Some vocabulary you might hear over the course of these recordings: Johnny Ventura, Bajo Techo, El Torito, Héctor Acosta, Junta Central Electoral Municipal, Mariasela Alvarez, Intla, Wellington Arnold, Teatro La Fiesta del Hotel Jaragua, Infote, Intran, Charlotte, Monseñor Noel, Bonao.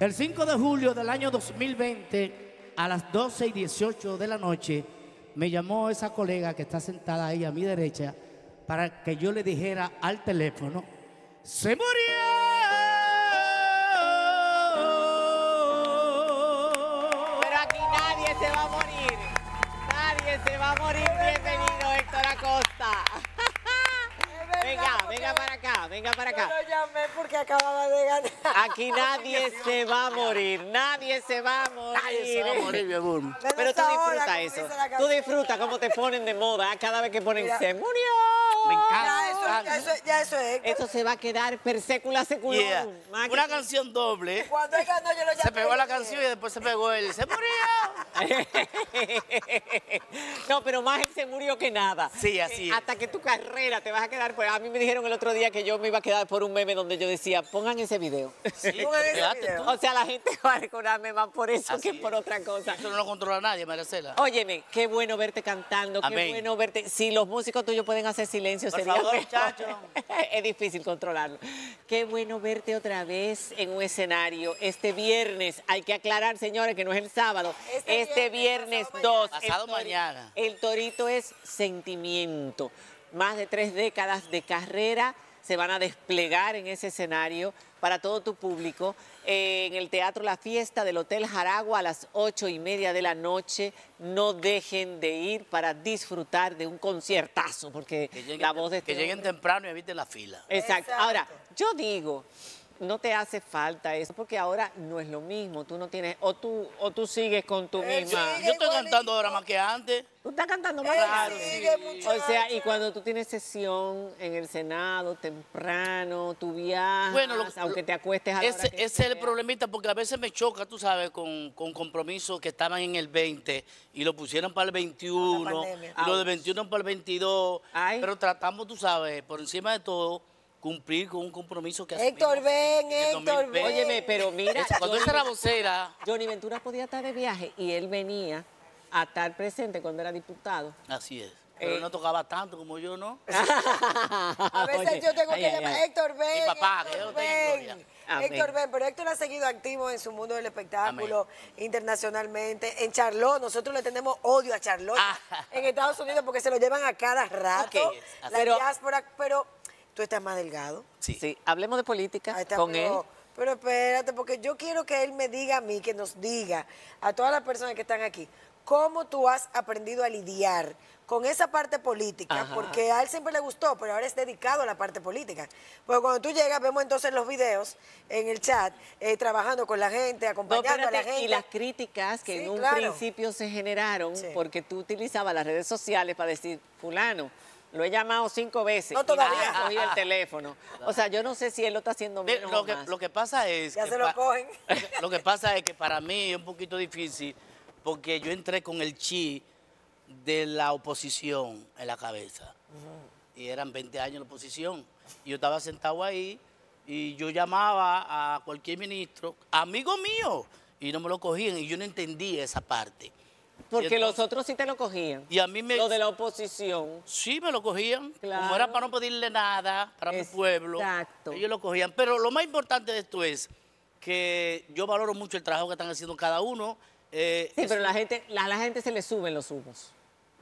El 5 de julio del año 2020, a las 12:18 de la noche, me llamó esa colega que está sentada ahí a mi derecha para que yo le dijera al teléfono, ¡se murió! Se va a morir, nadie se va a morir. Bienvenido, Héctor Acosta. Venga para acá. Yo lo llamé porque acababa de ganar. Aquí nadie se va a morir, nadie se va a morir. Nadie se va a morir, mi amor. Pero tú disfruta eso, tú disfruta cómo te ponen de moda cada vez que ponen mira. Se murió. Me encanta. Ya eso es. Esto se va a quedar per sécula secular. Yeah. Una canción doble. Cuando él ganó, yo lo llamé. Se pegó la canción y después se pegó él. ¡Se murió! No, pero más él se murió que nada. Sí, así es. Hasta que tu carrera te vas a quedar. Pues a mí me dijeron el otro día que yo me iba a quedar por un meme donde yo decía, pongan ese video. Sí, pongan ese video. O sea, la gente va a recordarme más por eso así que es. Por otra cosa. Eso no lo controla nadie, Maricela. Óyeme, qué bueno verte cantando. Amén. Qué bueno verte. Si los músicos tuyos pueden hacer silencio. Por favor, muchacho. Es difícil controlarlo. Qué bueno verte otra vez en un escenario. Este viernes, hay que aclarar, señores, que no es el sábado. Este viernes 2. Pasado mañana. El Torito es sentimiento. Más de 3 décadas de carrera se van a desplegar en ese escenario para todo tu público. En el Teatro La Fiesta del Hotel Jaragua a las 8:30 de la noche. No dejen de ir para disfrutar de un conciertazo, porque la voz de este hombre... Que lleguen temprano y eviten la fila. Exacto. Ahora, yo digo, no te hace falta eso, porque ahora no es lo mismo. Tú no tienes... O tú sigues con tu misma... Yo estoy cantando ahora más que antes. Tú estás cantando más tarde. O sea, y cuando tú tienes sesión en el Senado, temprano, tú viajas, bueno, aunque te acuestes a la hora que ese es el problemita, porque a veces me choca, tú sabes, con compromisos que estaban en el 20 y lo pusieron para el 21, lo del 21 para el 22, ay. Pero tratamos, tú sabes, por encima de todo, cumplir con un compromiso que asumimos. Héctor, ven. Óyeme, pero mira. Cuando esa era vocera. Johnny Ventura podía estar de viaje y él venía a estar presente cuando era diputado. Así es. Pero no tocaba tanto como yo, ¿no? A veces oye, yo tengo que llamar, Héctor, ven. Mi papá, Héctor, ven, pero Héctor ha seguido activo en su mundo del espectáculo, amén. Internacionalmente. En Charlotte, nosotros le tenemos odio a Charlotte en Estados Unidos porque se lo llevan a cada rato. Okay, la diáspora, pero tú estás más delgado. Sí. Hablemos de política con él. Pero espérate, porque yo quiero que él me diga a mí, que nos diga a todas las personas que están aquí, ¿cómo tú has aprendido a lidiar con esa parte política? Ajá. Porque a él siempre le gustó, pero ahora es dedicado a la parte política. Porque cuando tú llegas, vemos entonces los videos en el chat, trabajando con la gente, acompañando a la gente. Y las críticas que en un principio se generaron, porque tú utilizabas las redes sociales para decir, fulano, lo he llamado 5 veces. No, todavía. Y cogido el teléfono. O sea, yo no sé si él lo está haciendo bien o más. Lo que pasa es... Ya que se lo cogen. Lo que pasa es que para mí es un poquito difícil, porque yo entré con el chi de la oposición en la cabeza. Uh-huh. Y eran 20 años de oposición. Y yo estaba sentado ahí y yo llamaba a cualquier ministro, amigo mío, y no me lo cogían. Y yo no entendía esa parte. Porque entonces, los otros sí te lo cogían. Y a mí me... Lo de la oposición. Sí, me lo cogían. Claro. Como era para no pedirle nada para mi pueblo. Exacto. Ellos lo cogían. Pero lo más importante de esto es que yo valoro mucho el trabajo que están haciendo cada uno. Sí, pero a la gente se le suben los humos.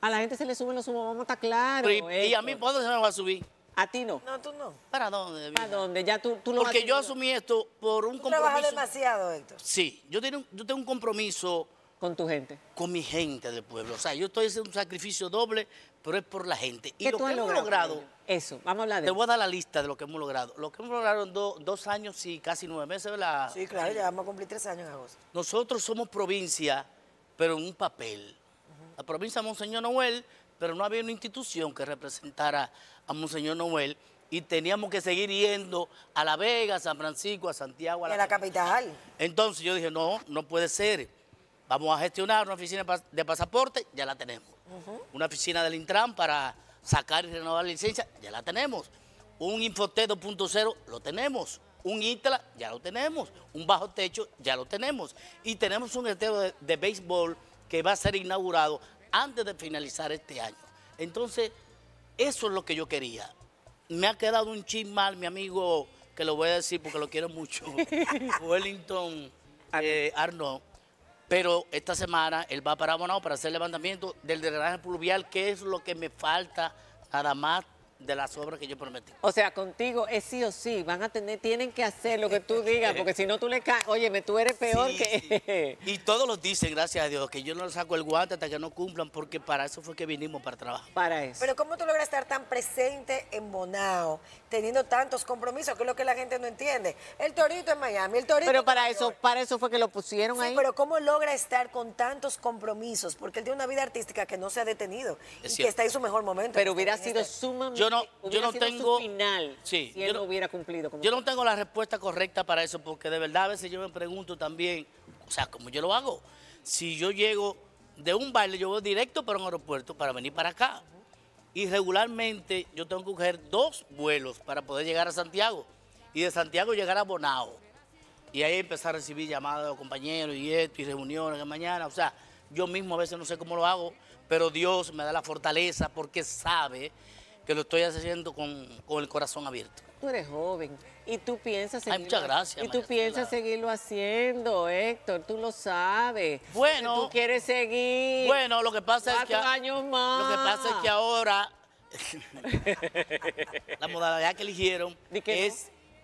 A la gente se le suben los humos, vamos a estar claros. Y a mí, ¿cuándo se me va a subir? ¿A ti no? No, tú no. ¿Para dónde? ¿Para dónde? Ya tú no. Porque yo asumí esto por un compromiso. ¿Trabajas demasiado, Héctor? Sí, yo tengo un compromiso... ¿Con tu gente? Con mi gente del pueblo. O sea, yo estoy haciendo un sacrificio doble, pero es por la gente. Y lo que hemos logrado... Eso, vamos a hablar de eso. Te voy a dar la lista de lo que hemos logrado. Lo que hemos logrado en 2 años y casi 9 meses, ¿verdad? Sí, claro, ya vamos a cumplir 3 años en agosto. Nosotros somos provincia, pero en un papel. Uh-huh. La provincia de Monseñor Noel, pero no había una institución que representara a Monseñor Noel y teníamos que seguir yendo a La Vega, a San Francisco, a Santiago, a la capital. Entonces yo dije, no puede ser. Vamos a gestionar una oficina de pasaporte, ya la tenemos. Uh-huh. Una oficina del Intran para sacar y renovar licencia, ya la tenemos. Un Infote 2.0, lo tenemos. Un Intla, ya lo tenemos. Un Bajo Techo, ya lo tenemos. Y tenemos un estadio de béisbol que va a ser inaugurado antes de finalizar este año. Entonces, eso es lo que yo quería. Me ha quedado un chin mal, mi amigo... que lo voy a decir porque lo quiero mucho, Wellington Arnold, pero esta semana él va para Bonao para hacer levantamiento del drenaje pluvial, que es lo que me falta nada más de las obras que yo prometí. O sea, contigo es sí o sí, van a tener, tienen que hacer lo que tú digas, porque si no tú le caes, óyeme, tú eres peor sí, que... Sí. Y todos los dicen, gracias a Dios, que yo no les saco el guante hasta que no cumplan, porque para eso fue que vinimos, para trabajar. Para eso. Pero ¿cómo tú logras estar tan presente en Bonao, teniendo tantos compromisos, que es lo que la gente no entiende? El Torito en Miami, el Torito... Pero para eso fue que lo pusieron sí, ahí. Pero ¿cómo logra estar con tantos compromisos? Porque él tiene una vida artística que no se ha detenido, es y cierto, que está en su mejor momento. Pero hubiera sido sumamente... Yo no tengo final, sí, si él no hubiera cumplido. Yo no tengo la respuesta correcta para eso, porque de verdad a veces yo me pregunto también, o sea, ¿cómo yo lo hago? Si yo llego de un baile, yo voy directo para un aeropuerto para venir para acá. Y regularmente yo tengo que coger 2 vuelos para poder llegar a Santiago. Y de Santiago llegar a Bonao. Y ahí empezar a recibir llamadas de compañeros y esto, y reuniones de mañana. O sea, yo mismo a veces no sé cómo lo hago, pero Dios me da la fortaleza porque sabe... que lo estoy haciendo con el corazón abierto. Tú eres joven y tú piensas seguirlo, muchas gracias, y tú piensas seguirlo haciendo, Héctor, tú lo sabes. Bueno, tú quieres seguir. Bueno, lo que pasa es que 4 años más. Lo que pasa es que ahora la modalidad que eligieron que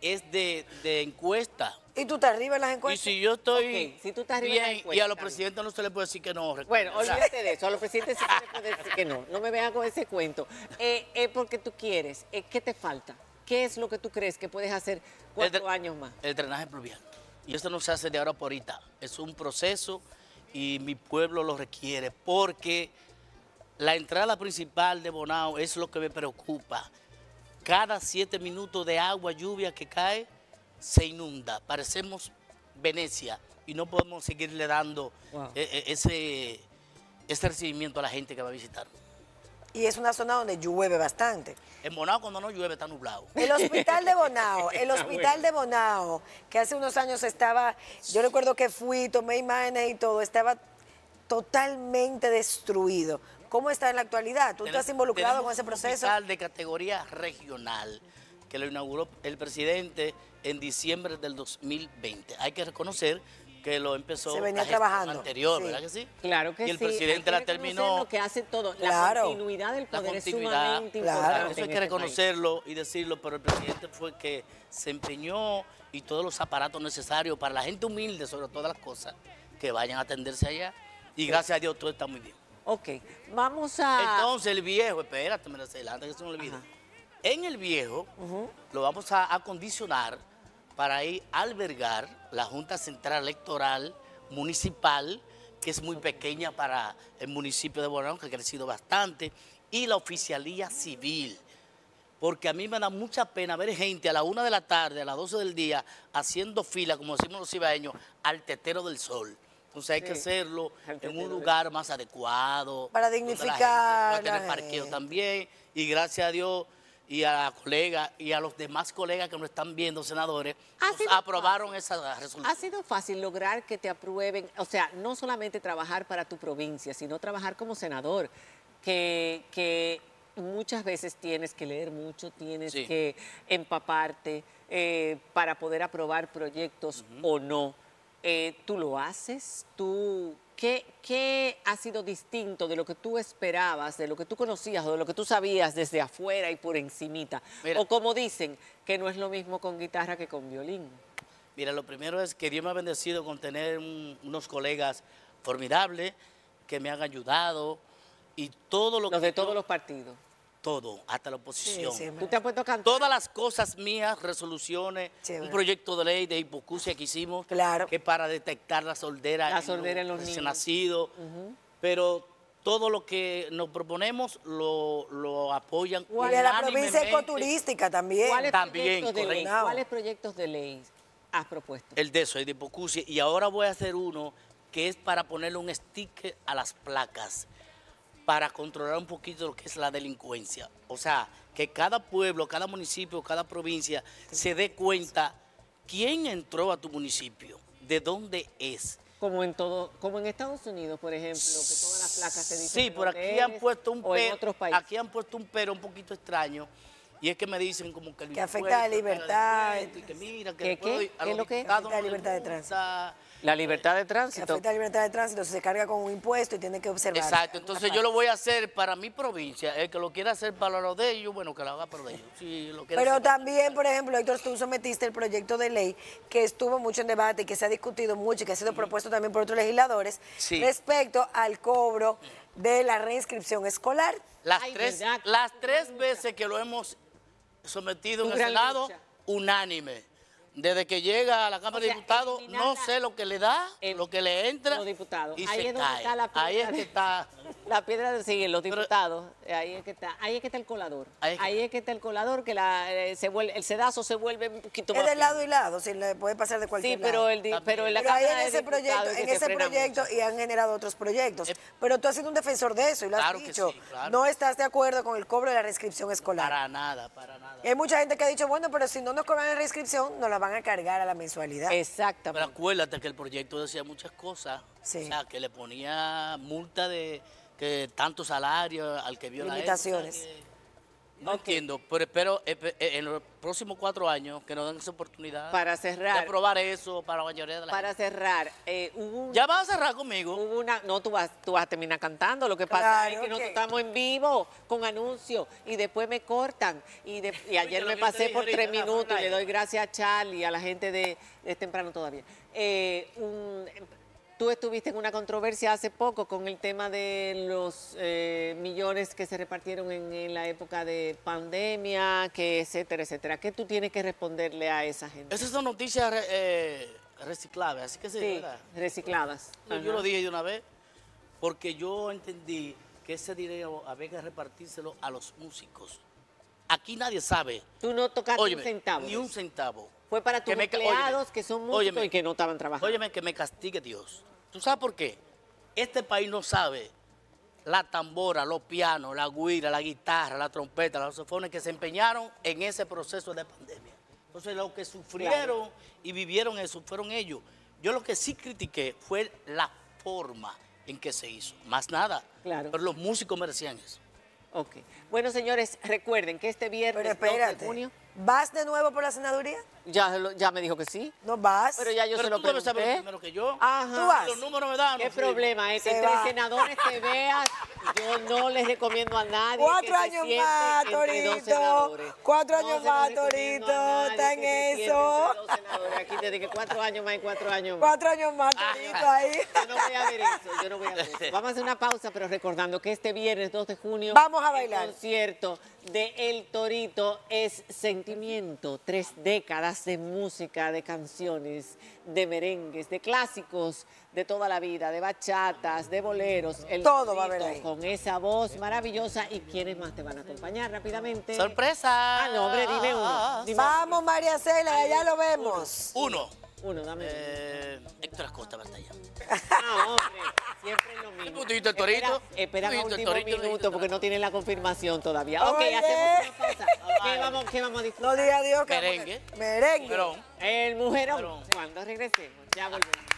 es de encuesta. ¿Y tú estás arriba en las encuestas? Y si yo estoy okay, si tú estás arriba bien, en las encuestas, y a los presidentes no se les puede decir que no. Bueno, olvídate de eso, a los presidentes sí se les puede decir que no. No me vean con ese cuento. Porque tú quieres, ¿qué te falta? ¿Qué es lo que tú crees que puedes hacer 4 años más? El drenaje pluvial. Y eso no se hace de ahora por ahorita. Es un proceso y mi pueblo lo requiere porque la entrada principal de Bonao es lo que me preocupa. Cada 7 minutos de agua, lluvia que cae, se inunda, parecemos Venecia y no podemos seguirle dando wow, ese recibimiento a la gente que va a visitar. Y es una zona donde llueve bastante. En Bonao cuando no llueve está nublado. El hospital de Bonao, el hospital de Bonao, que hace unos años estaba, yo recuerdo que fui, tomé imágenes y todo, estaba totalmente destruido. ¿Cómo está en la actualidad? ¿Tú estás involucrado con ese proceso? Un hospital de categoría regional, que lo inauguró el presidente en diciembre del 2020. Hay que reconocer que lo empezó se venía la trabajando anterior, sí, ¿verdad que sí? Claro que sí. Y el sí, presidente la terminó. Lo que hace todo, claro, la continuidad del poder es sumamente importante. Claro. Eso hay que reconocerlo y decirlo, pero el presidente fue que se empeñó y todos los aparatos necesarios para la gente humilde, sobre todas las cosas, que vayan a atenderse allá. Y sí, gracias a Dios todo está muy bien. Ok, vamos a... Entonces el viejo, espérate, antes que se me olvide. Ajá. En el viejo lo vamos a acondicionar para ir a albergar la Junta Central Electoral Municipal, que es muy pequeña para el municipio de Bonao, que ha crecido bastante, y la Oficialía Civil. Porque a mí me da mucha pena ver gente a la 1 de la tarde, a las 12 del día, haciendo fila, como decimos los cibaeños, al tetero del sol. Entonces hay que hacerlo en un lugar más adecuado. Para dignificar. Para tener parqueo también, y gracias a Dios... y a la colega y a los demás colegas que nos están viendo, senadores, aprobaron esa resolución. Ha sido fácil lograr que te aprueben, o sea, no solamente trabajar para tu provincia, sino trabajar como senador, que muchas veces tienes que leer mucho, tienes sí, que empaparte para poder aprobar proyectos o no. Tú lo haces, tú... ¿Qué ha sido distinto de lo que tú esperabas, de lo que tú conocías o de lo que tú sabías desde afuera y por encimita? Mira, o como dicen, que no es lo mismo con guitarra que con violín. Mira, lo primero es que Dios me ha bendecido con tener unos colegas formidables que me han ayudado y todo lo que... Los de todos los partidos. Todo, hasta la oposición. Sí, sí, ¿tú te has puesto a cantar? Todas las cosas mías, resoluciones, sí, un proyecto de ley de hipocucia que hicimos, claro, que para detectar la sordera en los recién nacidos, pero todo lo que nos proponemos lo apoyan. ¿Cuál es la provincia ecoturística también? ¿Cuáles proyectos de ley has propuesto? El de eso, el de hipocucia, y ahora voy a hacer uno que es para ponerle un sticker a las placas, para controlar un poquito lo que es la delincuencia. O sea, que cada pueblo, cada municipio, cada provincia se dé cuenta quién entró a tu municipio, de dónde es. Como en Estados Unidos, por ejemplo, que todas las placas se dicen. Sí, por aquí han puesto un pero un poquito extraño. Y es que me dicen como que... Que afecta a la libertad. Que mira, que ¿qué? ¿Qué es lo que afecta la libertad de tránsito? La libertad de tránsito. Que afecta la libertad de tránsito, se carga con un impuesto y tiene que observar. Exacto, entonces yo lo voy a hacer para mi provincia. El que lo quiera hacer para lo de ellos, bueno, que lo haga para lo de ellos. Si lo quiere hacer también, por ejemplo, Héctor, tú sometiste el proyecto de ley que estuvo mucho en debate y que se ha discutido mucho y que ha sido propuesto también por otros legisladores respecto al cobro de la reinscripción escolar. Las tres veces que lo hemos sometido en el Senado, unánime. Desde que llega a la Cámara de Diputados, no sé lo que le da, lo que le entra, los diputados. Y ahí se cae. Está la piedra, ahí es que está la piedra del siglo, los diputados. Ahí es que está, ahí es que está el colador. Ahí es que está el colador, que el sedazo se vuelve un poquito más. Es de lado y lado, si le puede pasar de cualquier lado. Pero en la Cámara de Diputados en ese proyecto y han generado otros proyectos. Pero tú has sido un defensor de eso y lo has dicho. No estás de acuerdo con el cobro de la reinscripción escolar. Para nada, para nada. Hay mucha gente que ha dicho, bueno, pero si no nos cobran la reinscripción, nos la van a cargar a la mensualidad. Exactamente. Pero acuérdate que el proyecto decía muchas cosas, o sea, que le ponía multa de que tanto salario al que viola. Limitaciones. No entiendo, pero espero en los próximos 4 años que nos den esa oportunidad para cerrar, de aprobar eso para la mayoría de la gente. Para cerrar, ya vas a cerrar conmigo. No, tú vas a terminar cantando. Lo que pasa es que nosotros estamos en vivo con anuncios y después me cortan. Y ayer me pasé por 3 minutos y le doy gracias a Charlie, a la gente de Temprano Todavía. Tú estuviste en una controversia hace poco con el tema de los millones que se repartieron en la época de pandemia, que etcétera, etcétera. ¿Qué tú tienes que responderle a esa gente? Esas son noticias reciclables, así que ¿verdad? Recicladas. Yo lo dije de una vez, porque yo entendí que ese dinero había que repartírselo a los músicos. Aquí nadie sabe. Tú no tocaste un centavo. Ni un centavo. Fue para tus empleados que son músicos y que no estaban trabajando. Óyeme, que me castigue Dios. ¿Tú sabes por qué? Este país no sabe la tambora, los pianos, la guira, la guitarra, la trompeta, los saxofones que se empeñaron en ese proceso de pandemia. Entonces, los que sufrieron y vivieron eso fueron ellos. Yo lo que sí critiqué fue la forma en que se hizo. Más nada. Claro. Pero los músicos merecían eso. Ok. Bueno, señores, recuerden que este viernes 2 de junio... ¿Vas de nuevo por la senaduría? Ya me dijo que sí. ¿No vas? Pero ya yo se lo pregunté. Pero tú debes saber primero que yo. Ajá. ¿Tú vas? Los números me dan. ¿Qué problema es? Que entre senadores te veas. Yo no les recomiendo a nadie. 4 años más, Torito. Está en eso. Aquí te dije 4 años más y 4 años más. 4 años más, Torito, ahí. Yo no voy a ver eso. Yo no voy a ver eso. Vamos a hacer una pausa, pero recordando que este viernes 2 de junio. Vamos a bailar. El concierto de El Torito es sentimiento. 3 décadas de música, de canciones, de merengues, de clásicos de toda la vida, de bachatas, de boleros. El Todo va a haber ahí. Con esa voz maravillosa. ¿Y quiénes más te van a acompañar rápidamente? ¡Sorpresa! Ah, no, hombre, dime uno. Vamos, María Cela, ya lo vemos. Uno, dame. Héctor Acosta, basta ya. Ah, hombre, siempre es lo mismo. El Torito. Esperamos el último minuto porque no tienen la confirmación todavía. Ok, hacemos una pausa. ¿Qué vamos a disfrutar? No diga adiós. Merengue. Merengue. El mujerón. Cuando regresemos, ya volvemos.